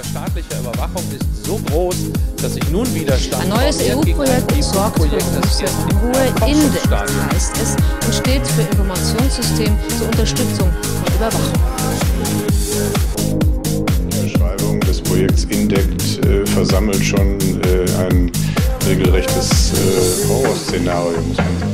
unserer staatlicher Überwachung ist so groß, dass sich nun Widerstand. Ein neues EU-Projekt sorgt für Ruhe. Indect heißt es und steht für Informationssystem zur Unterstützung und Überwachung. Die Beschreibung des Projekts Indect versammelt schon ein regelrechtes Horrorszenario, muss man sagen.